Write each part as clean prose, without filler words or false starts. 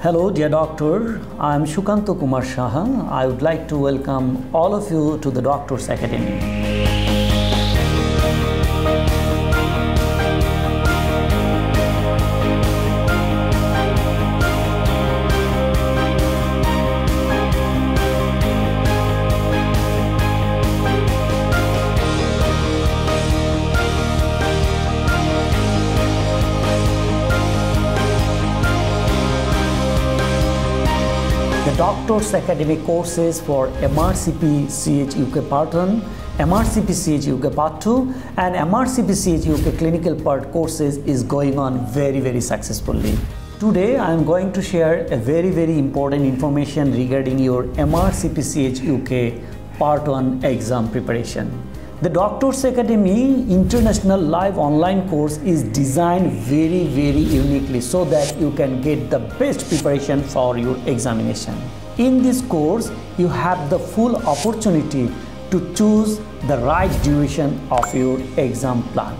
Hello dear doctor, I am Shukanto Kumar Shah. I would like to welcome all of you to the Doctors Academy. The Doctors Academy courses for MRCPCH UK Part 1, MRCPCH UK Part 2 and MRCPCH UK Clinical Part courses is going on very successfully. Today I am going to share a very important information regarding your MRCPCH UK Part 1 exam preparation. The Doctors Academy International Live Online course is designed very uniquely so that you can get the best preparation for your examination. In this course, you have the full opportunity to choose the right duration of your exam plan.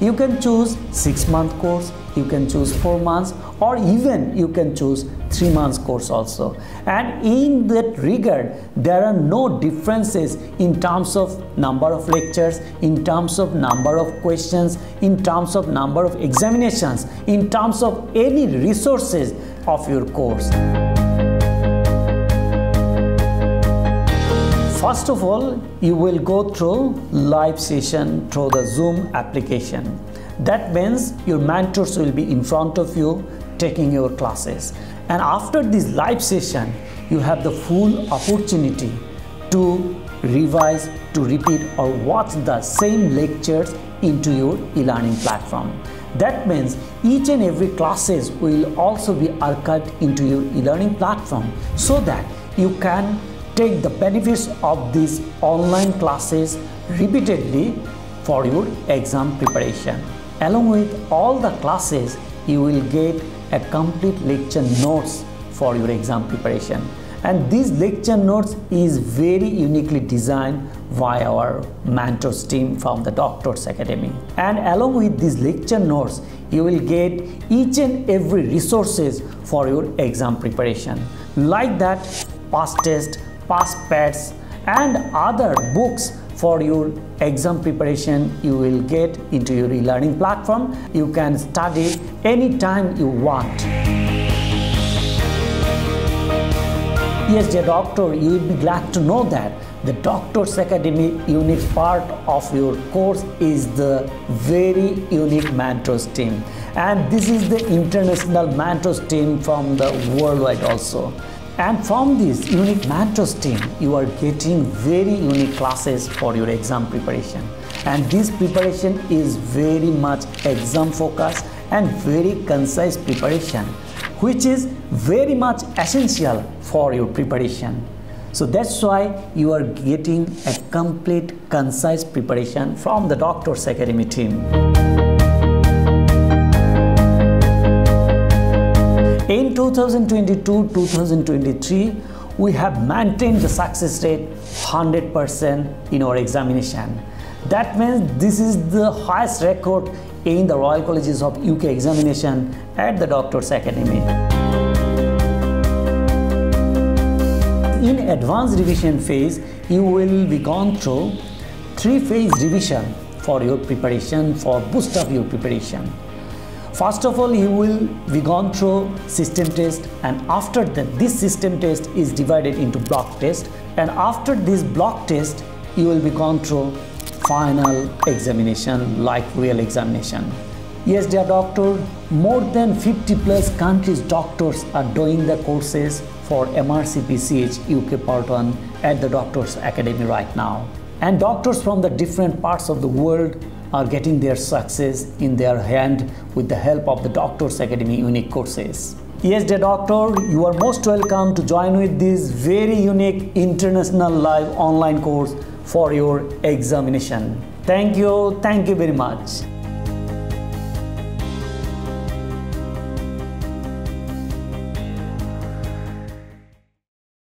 You can choose 6-month course, you can choose 4 months or even you can choose 3 months course also. And in that regard, there are no differences in terms of number of lectures, in terms of number of questions, in terms of number of examinations, in terms of any resources of your course. First of all, you will go through live session through the Zoom application. That means your mentors will be in front of you taking your classes. And after this live session, you have the full opportunity to revise, to repeat or watch the same lectures into your e-learning platform. That means each and every classes will also be archived into your e-learning platform so that you can take the benefits of these online classes repeatedly for your exam preparation. Along with all the classes, you will get a complete lecture notes for your exam preparation. And these lecture notes is very uniquely designed by our mentors team from the Doctors Academy. And along with these lecture notes, you will get each and every resources for your exam preparation. Like that, ePasTest, PassPads and other books for your exam preparation you will get into your e-learning platform. You can study anytime you want. Yes, dear doctor, you will be glad to know that the Doctors Academy unique part of your course is the very unique mentors team. And this is the international mentors team from the worldwide also. And from this unique mentors team, you are getting very unique classes for your exam preparation. And this preparation is very much exam focused and very concise preparation, which is very much essential for your preparation. So that's why you are getting a complete concise preparation from the Doctors Academy team. In 2022-2023, we have maintained the success rate 100% in our examination. That means this is the highest record in the Royal Colleges of UK examination at the Doctors Academy. In advanced revision phase, you will be gone through 3-phase revision for your preparation, for boost of your preparation. First of all, you will be gone through system test, and after that this system test is divided into block test, and after this block test you will be gone through final examination like real examination. Yes, dear doctor, more than 50+ countries doctors are doing the courses for MRCPCH UK Part 1 at the Doctors Academy right now. And doctors from the different parts of the world are getting their success in their hand with the help of the Doctors Academy unique courses. Yes, dear doctor, you are most welcome to join with this very unique international live online course for your examination. Thank you very much.